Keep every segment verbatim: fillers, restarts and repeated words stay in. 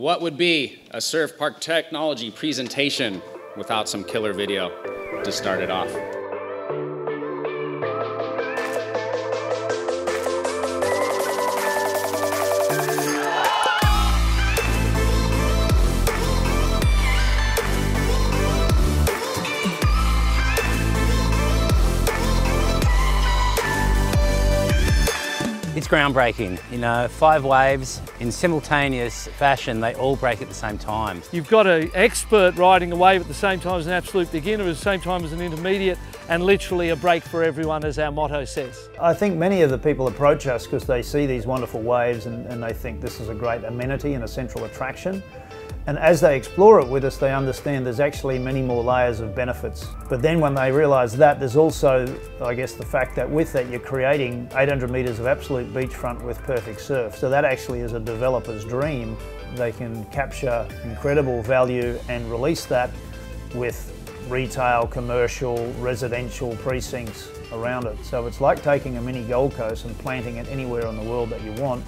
What would be a Surf Park technology presentation without some killer video to start it off? It's groundbreaking, you know, five waves in simultaneous fashion, they all break at the same time. You've got an expert riding a wave at the same time as an absolute beginner, at the same time as an intermediate, and literally a break for everyone, as our motto says. I think many of the people approach us because they see these wonderful waves and, and they think this is a great amenity and a central attraction. And as they explore it with us, they understand there's actually many more layers of benefits. But then when they realise that, there's also, I guess, the fact that with that you're creating eight hundred metres of absolute beachfront with perfect surf. So that actually is a developer's dream. They can capture incredible value and release that with retail, commercial, residential precincts around it. So it's like taking a mini Gold Coast and planting it anywhere in the world that you want.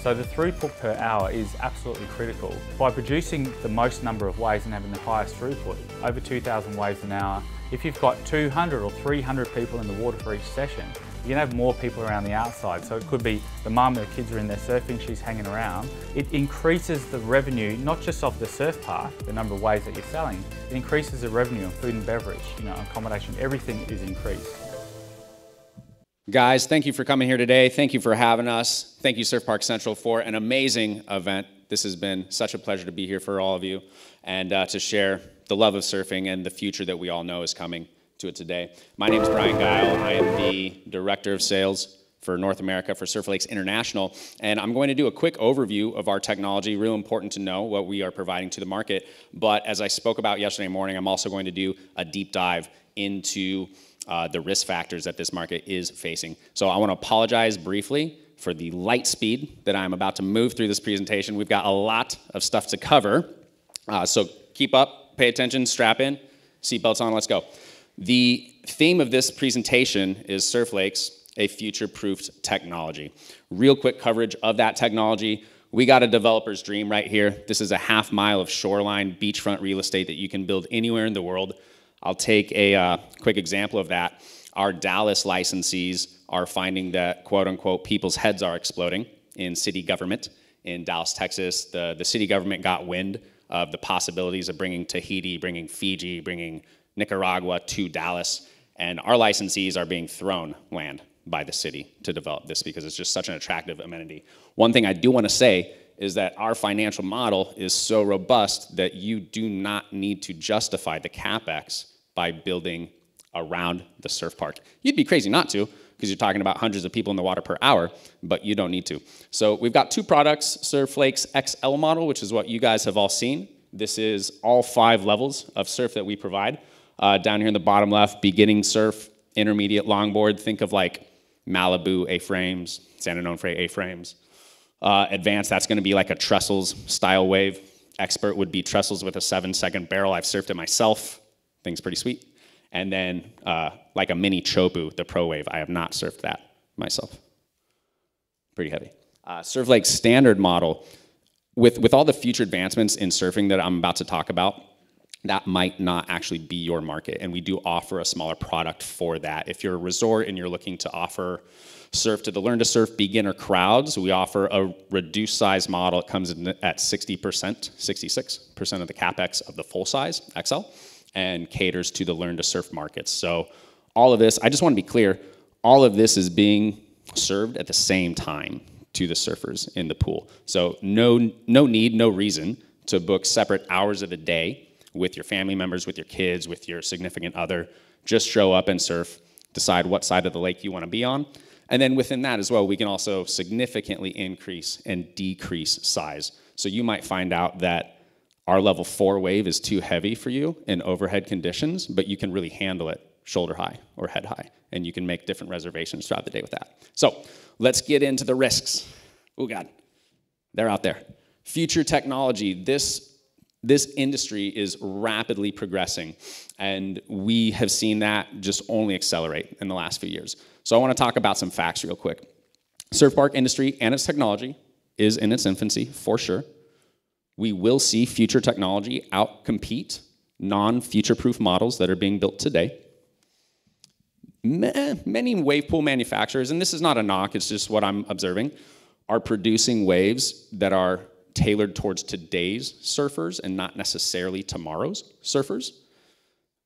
So the throughput per hour is absolutely critical. By producing the most number of waves and having the highest throughput, over two thousand waves an hour, if you've got two hundred or three hundred people in the water for each session, you can have more people around the outside. So it could be the mum, the kids are in there surfing, she's hanging around. It increases the revenue, not just of the surf park, the number of waves that you're selling, it increases the revenue of food and beverage, you know, accommodation, everything is increased. Guys, thank you for coming here today. Thank you for having us. Thank you, Surf Park Central, for an amazing event. This has been such a pleasure to be here for all of you and uh, to share the love of surfing and the future that we all know is coming to it today. My name is Brian Guile. I am the Director of Sales for North America for Surf Lakes International, and I'm going to do a quick overview of our technology, real important to know what we are providing to the market. But as I spoke about yesterday morning, I'm also going to do a deep dive into Uh, the risk factors that this market is facing. So I want to apologize briefly for the light speed that I'm about to move through this presentation. We've got a lot of stuff to cover. Uh, so keep up, pay attention, strap in, seatbelts on, let's go. The theme of this presentation is Surf Lakes, a future-proofed technology. Real quick coverage of that technology. We got a developer's dream right here. This is a half mile of shoreline beachfront real estate that you can build anywhere in the world. I'll take a uh, quick example of that. Our Dallas licensees are finding that, quote unquote, people's heads are exploding in city government. In Dallas, Texas, the, the city government got wind of the possibilities of bringing Tahiti, bringing Fiji, bringing Nicaragua to Dallas, and our licensees are being thrown land by the city to develop this because it's just such an attractive amenity. One thing I do want to say is that our financial model is so robust that you do not need to justify the CapEx by building around the surf park. You'd be crazy not to, because you're talking about hundreds of people in the water per hour, but you don't need to. So we've got two products, Surf Lakes X L model, which is what you guys have all seen. This is all five levels of surf that we provide. Uh, down here in the bottom left, beginning surf, intermediate longboard, think of like Malibu A-frames, Santa Ana A-frames. Uh, advanced, that's gonna be like a Trestles style wave. Expert would be Trestles with a seven second barrel. I've surfed it myself. Thing's pretty sweet. And then uh, like a mini Chobu, the Pro Wave. I have not surfed that myself. Pretty heavy. Uh, Surf Lake standard model. With, with all the future advancements in surfing that I'm about to talk about, that might not actually be your market. And we do offer a smaller product for that. If you're a resort and you're looking to offer surf to the learn to surf beginner crowds, we offer a reduced size model. It comes in at sixty percent, sixty-six percent of the CapEx of the full size X L. And caters to the learn to surf markets. So all of this, I just want to be clear, all of this is being served at the same time to the surfers in the pool. So no, no need, no reason to book separate hours of the day with your family members, with your kids, with your significant other. Just show up and surf, decide what side of the lake you want to be on. And then within that as well, we can also significantly increase and decrease size. So you might find out that our level four wave is too heavy for you in overhead conditions, but you can really handle it shoulder high or head high, and you can make different reservations throughout the day with that. So let's get into the risks. Oh God, they're out there. Future technology, this, this industry is rapidly progressing, and we have seen that just only accelerate in the last few years. So I wanna talk about some facts real quick. Surf park industry and its technology is in its infancy, for sure. We will see future technology outcompete non-future-proof models that are being built today. Many wave pool manufacturers, and this is not a knock, it's just what I'm observing, are producing waves that are tailored towards today's surfers and not necessarily tomorrow's surfers.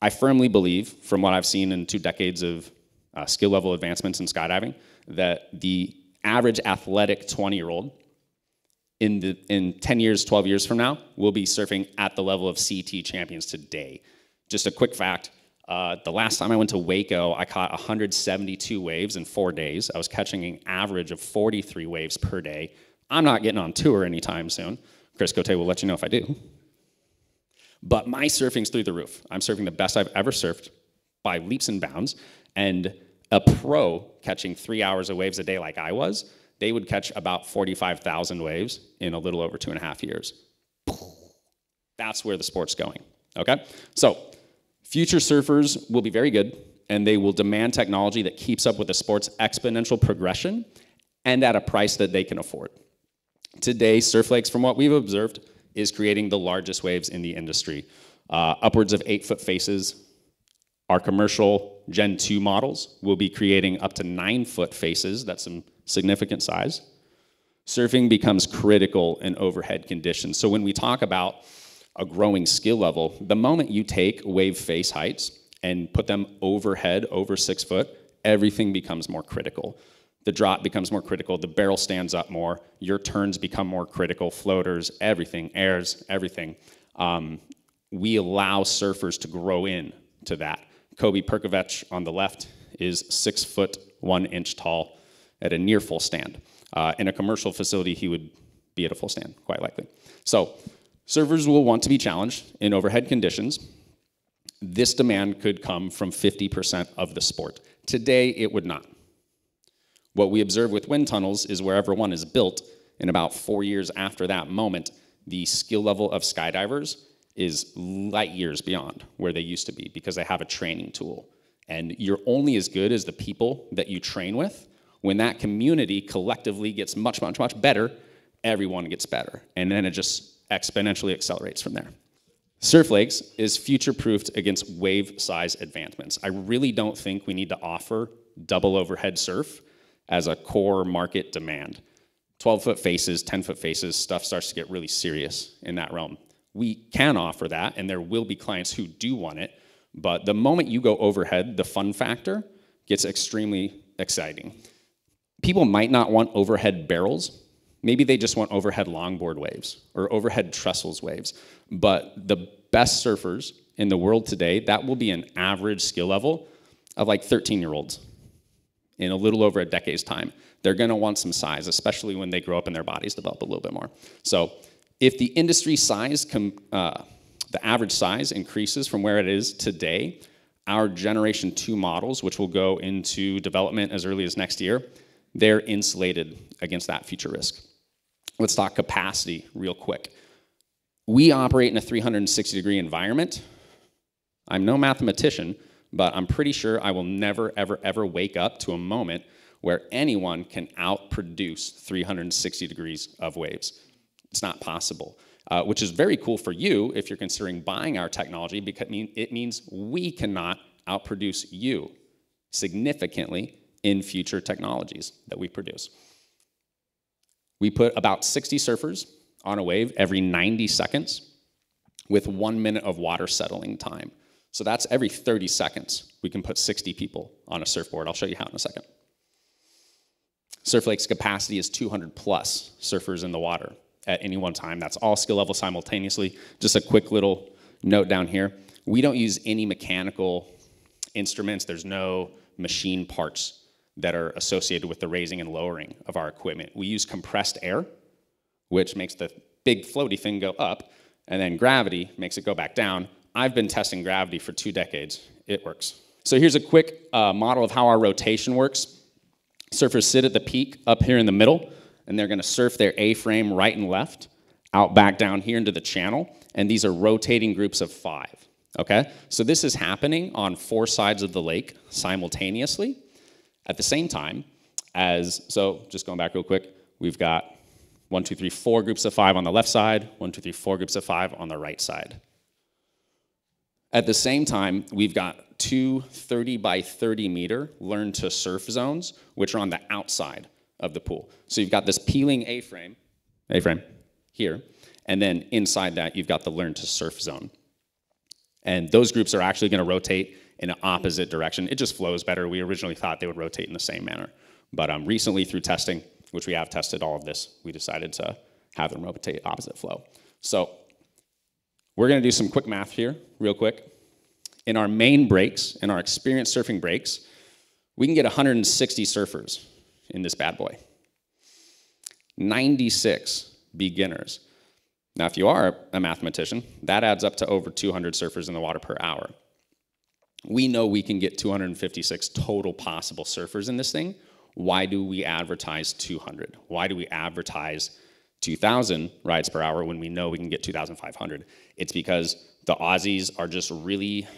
I firmly believe, from what I've seen in two decades of uh, skill level advancements in skydiving, that the average athletic twenty-year-old in, the, in ten years, twelve years from now, will be surfing at the level of C T champions today. Just a quick fact, uh, the last time I went to Waco, I caught one hundred seventy-two waves in four days. I was catching an average of forty-three waves per day. I'm not getting on tour anytime soon. Chris Cote will let you know if I do. But my surfing's through the roof. I'm surfing the best I've ever surfed by leaps and bounds. And a pro catching three hours of waves a day like I was, they would catch about forty-five thousand waves in a little over two and a half years. That's where the sport's going, okay? So future surfers will be very good, and they will demand technology that keeps up with the sport's exponential progression and at a price that they can afford. Today, Surf Lakes, from what we've observed, is creating the largest waves in the industry. Uh, upwards of eight-foot faces. Our commercial Gen two models will be creating up to nine-foot faces. That's some significant size. Surfing becomes critical in overhead conditions. So when we talk about a growing skill level, the moment you take wave face heights and put them overhead, over six foot, everything becomes more critical. The drop becomes more critical, the barrel stands up more, your turns become more critical, floaters, everything, airs, everything. Um, we allow surfers to grow in to that. Kobe Perkovich on the left is six foot, one inch tall at a near full stand. Uh, in a commercial facility, he would be at a full stand, quite likely. So surfers will want to be challenged in overhead conditions. This demand could come from fifty percent of the sport. Today, it would not. What we observe with wind tunnels is wherever one is built, in about four years after that moment, the skill level of skydivers is light years beyond where they used to be because they have a training tool. And you're only as good as the people that you train with. When that community collectively gets much, much, much better, everyone gets better. And then it just exponentially accelerates from there. Surf Lakes is future-proofed against wave size advancements. I really don't think we need to offer double overhead surf as a core market demand. twelve-foot faces, ten-foot faces, stuff starts to get really serious in that realm. We can offer that, and there will be clients who do want it, but the moment you go overhead, the fun factor gets extremely exciting. People might not want overhead barrels. Maybe they just want overhead longboard waves or overhead trestles waves, but the best surfers in the world today, that will be an average skill level of like thirteen-year-olds. In a little over a decade's time, they're gonna want some size, especially when they grow up and their bodies develop a little bit more. So if the industry size, uh, the average size increases from where it is today, our generation two models, which will go into development as early as next year, they're insulated against that future risk. Let's talk capacity real quick. We operate in a three hundred sixty degree environment. I'm no mathematician, but I'm pretty sure I will never, ever, ever wake up to a moment where anyone can outproduce three hundred sixty degrees of waves. It's not possible, uh, which is very cool for you if you're considering buying our technology, because it means we cannot outproduce you significantly in future technologies that we produce. We put about sixty surfers on a wave every ninety seconds with one minute of water settling time. So that's every thirty seconds, we can put sixty people on a surfboard. I'll show you how in a second. Surf Lake's capacity is two hundred plus surfers in the water at any one time. That's all skill level simultaneously. Just a quick little note down here. We don't use any mechanical instruments. There's no machine parts that are associated with the raising and lowering of our equipment. We use compressed air, which makes the big floaty thing go up, and then gravity makes it go back down. I've been testing gravity for two decades. It works. So here's a quick uh, model of how our rotation works. Surfers sit at the peak up here in the middle, and they're going to surf their A-frame right and left, out back down here into the channel, and these are rotating groups of five. Okay? So this is happening on four sides of the lake simultaneously at the same time as, so just going back real quick, we've got One, two, three, four groups of five on the left side. One, two, three, four groups of five on the right side. At the same time, we've got two thirty by thirty meter learn to surf zones, which are on the outside of the pool. So you've got this peeling A-frame, A-frame here, and then inside that, you've got the learn to surf zone. And those groups are actually going to rotate in an opposite direction. It just flows better. We originally thought they would rotate in the same manner. But um, recently, through testing, which we have tested all of this, we decided to have them rotate opposite flow. So we're going to do some quick math here, real quick. In our main breaks, in our experienced surfing breaks, we can get one hundred sixty surfers in this bad boy. ninety-six beginners. Now, if you are a mathematician, that adds up to over two hundred surfers in the water per hour. We know we can get two hundred fifty-six total possible surfers in this thing. Why do we advertise two hundred? Why do we advertise two thousand rides per hour when we know we can get two thousand five hundred? It's because the Aussies are just really,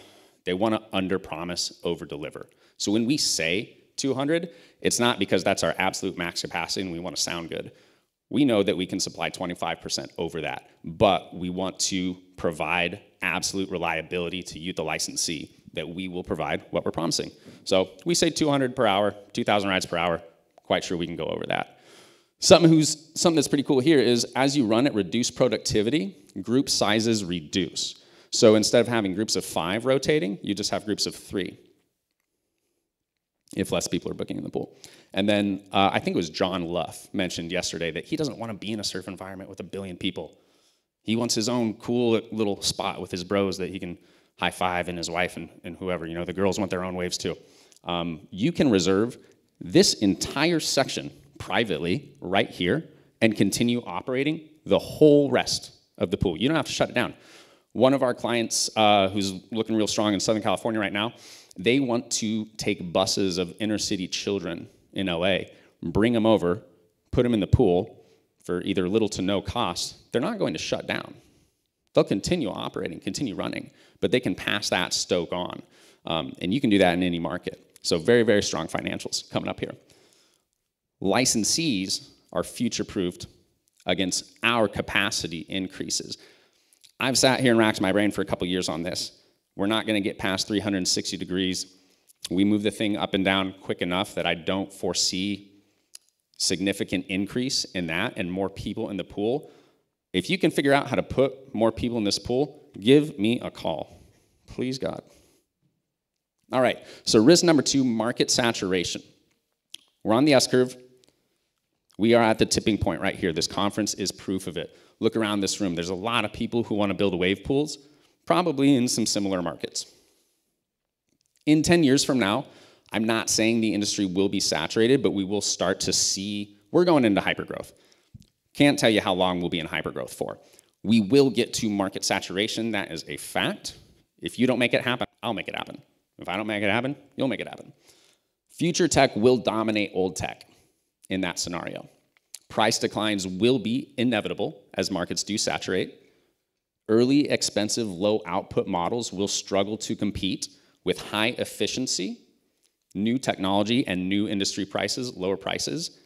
they want to under-promise, over-deliver. So when we say two hundred, it's not because that's our absolute max capacity and we want to sound good. We know that we can supply twenty-five percent over that, but we want to provide absolute reliability to you, the licensee, that we will provide what we're promising. So we say two hundred per hour, two thousand rides per hour, quite sure we can go over that. Something, who's, something that's pretty cool here is as you run at reduced productivity, group sizes reduce. So instead of having groups of five rotating, you just have groups of three, if less people are booking in the pool. And then uh, I think it was John Luff mentioned yesterday that he doesn't want to be in a surf environment with a billion people. He wants his own cool little spot with his bros that he can high five and his wife and, and whoever. You know, the girls want their own waves too. Um, you can reserve this entire section privately right here and continue operating the whole rest of the pool. You don't have to shut it down. One of our clients uh, who's looking real strong in Southern California right now, they want to take buses of inner city children in L A, bring them over, put them in the pool for either little to no cost. They're not going to shut down. They'll continue operating, continue running, but they can pass that stoke on. Um, and you can do that in any market. So very, very strong financials coming up here. Licensees are future-proofed against our capacity increases. I've sat here and racked my brain for a couple years on this. We're not going to get past three hundred sixty degrees. We move the thing up and down quick enough that I don't foresee significant increase in that and more people in the pool. If you can figure out how to put more people in this pool, give me a call. Please, God. All right, so risk number two, market saturation. We're on the S-curve. We are at the tipping point right here. This conference is proof of it. Look around this room. There's a lot of people who want to build wave pools, probably in some similar markets. In ten years from now, I'm not saying the industry will be saturated, but we will start to see, we're going into hypergrowth. Can't tell you how long we'll be in hypergrowth for. We will get to market saturation. That is a fact. If you don't make it happen, I'll make it happen. If I don't make it happen, you'll make it happen. Future tech will dominate old tech in that scenario. Price declines will be inevitable as markets do saturate. Early, expensive, low output models will struggle to compete with high efficiency, new technology, and new industry prices, lower prices.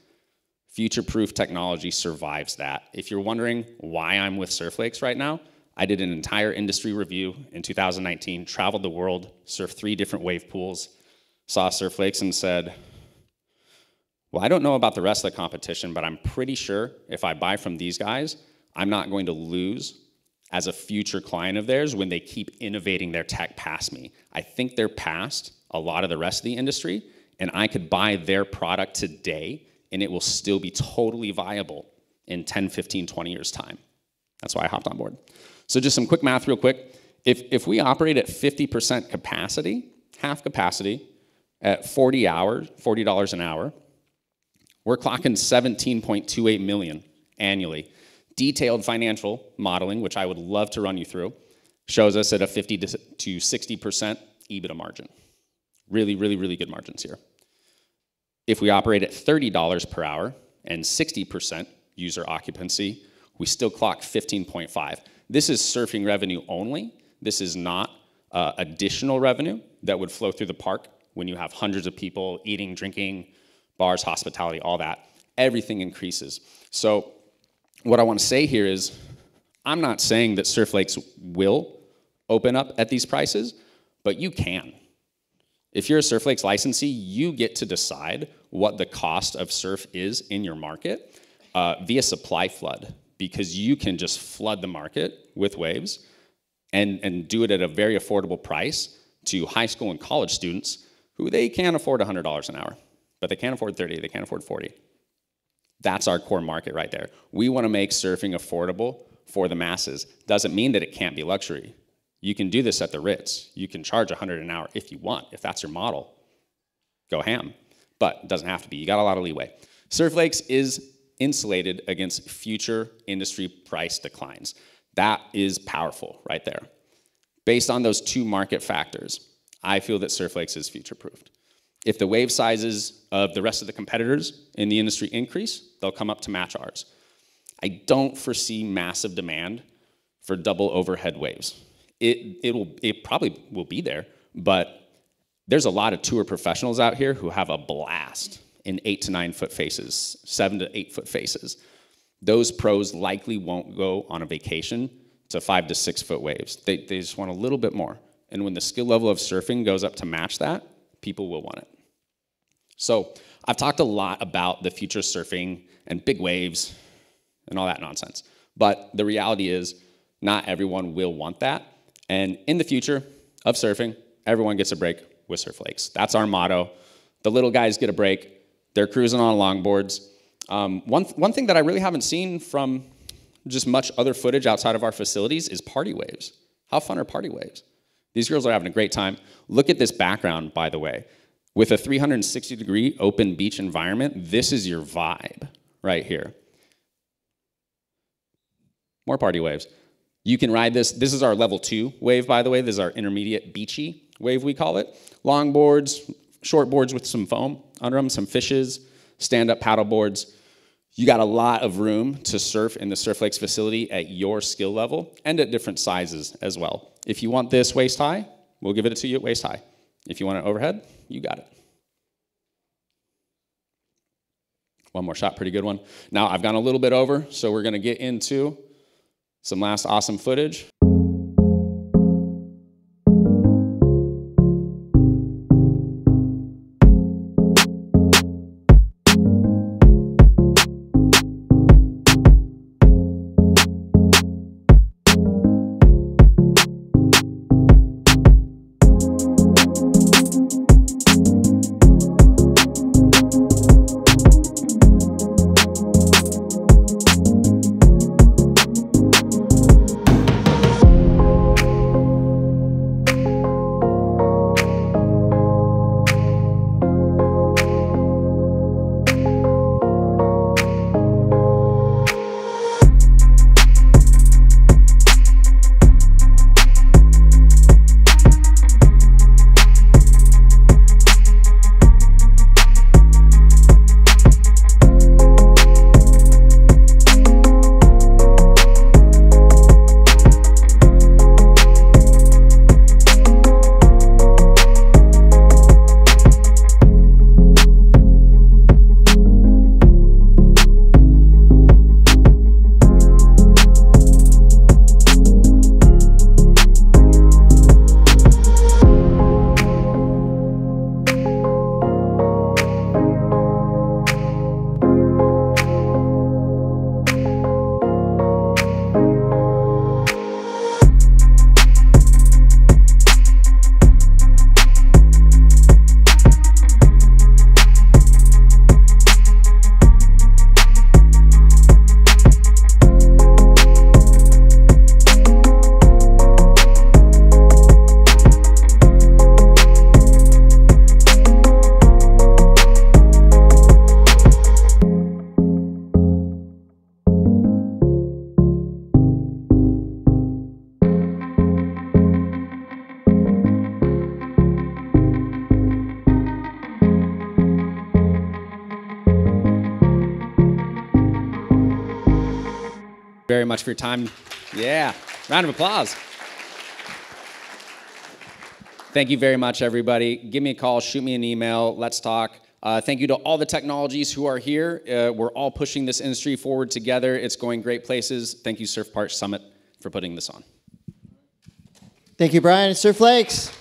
Future-proof technology survives that. If you're wondering why I'm with Surf Lakes right now, I did an entire industry review in two thousand nineteen, traveled the world, surfed three different wave pools, saw Surf Lakes and said, well, I don't know about the rest of the competition, but I'm pretty sure if I buy from these guys, I'm not going to lose as a future client of theirs when they keep innovating their tech past me. I think they're past a lot of the rest of the industry, and I could buy their product today and it will still be totally viable in ten, fifteen, twenty years' time. That's why I hopped on board. So just some quick math real quick. If, if we operate at fifty percent capacity, half capacity, at forty hours, forty dollars an hour, we're clocking seventeen point two eight million annually. Detailed financial modeling, which I would love to run you through, shows us at a fifty to sixty percent EBITDA margin. Really, really, really good margins here. If we operate at thirty dollars per hour and sixty percent user occupancy, we still clock fifteen point five. This is surfing revenue only. This is not uh, additional revenue that would flow through the park when you have hundreds of people eating, drinking, bars, hospitality, all that. Everything increases. So what I want to say here is, I'm not saying that surf lakes will open up at these prices, but you can. If you're a Surf Lakes licensee, you get to decide what the cost of surf is in your market uh, via supply flood, because you can just flood the market with waves and, and do it at a very affordable price to high school and college students who they can't afford one hundred dollars an hour, but they can't afford thirty, they can't afford forty. That's our core market right there. We wanna make surfing affordable for the masses. Doesn't mean that it can't be luxury. You can do this at the Ritz. You can charge one hundred an hour if you want. If that's your model, go ham. But it doesn't have to be. You got a lot of leeway. Surf Lakes is insulated against future industry price declines. That is powerful right there. Based on those two market factors, I feel that Surf Lakes is future-proofed. If the wave sizes of the rest of the competitors in the industry increase, they'll come up to match ours. I don't foresee massive demand for double overhead waves. It, it, will, it probably will be there, but there's a lot of tour professionals out here who have a blast in eight to nine foot faces, seven to eight foot faces. Those pros likely won't go on a vacation to five to six foot waves. They, they just want a little bit more. And when the skill level of surfing goes up to match that, people will want it. So I've talked a lot about the future surfing and big waves and all that nonsense, but the reality is not everyone will want that. And in the future of surfing, everyone gets a break with Surf Lakes. That's our motto. The little guys get a break. They're cruising on longboards. Um, one, th one thing that I really haven't seen from just much other footage outside of our facilities is party waves. How fun are party waves? These girls are having a great time. Look at this background, by the way. With a three hundred sixty degree open beach environment, this is your vibe right here. More party waves. You can ride this. This is our level two wave, by the way. This is our intermediate beachy wave, we call it. Longboards, short boards with some foam under them, some fishes, stand-up paddle boards. You got a lot of room to surf in the Surf Lakes facility at your skill level and at different sizes as well. If you want this waist high, we'll give it to you at waist high. If you want it overhead, you got it. One more shot, pretty good one. Now, I've gone a little bit over, so we're gonna get into some last awesome footage. Very much for your time. Yeah, round of applause. Thank you very much, everybody. Give me a call, shoot me an email, let's talk. Uh, thank you to all the technologies who are here. Uh, we're all pushing this industry forward together. It's going great places. Thank you, Surf Park Summit, for putting this on. Thank you, Brian. Surf Lakes.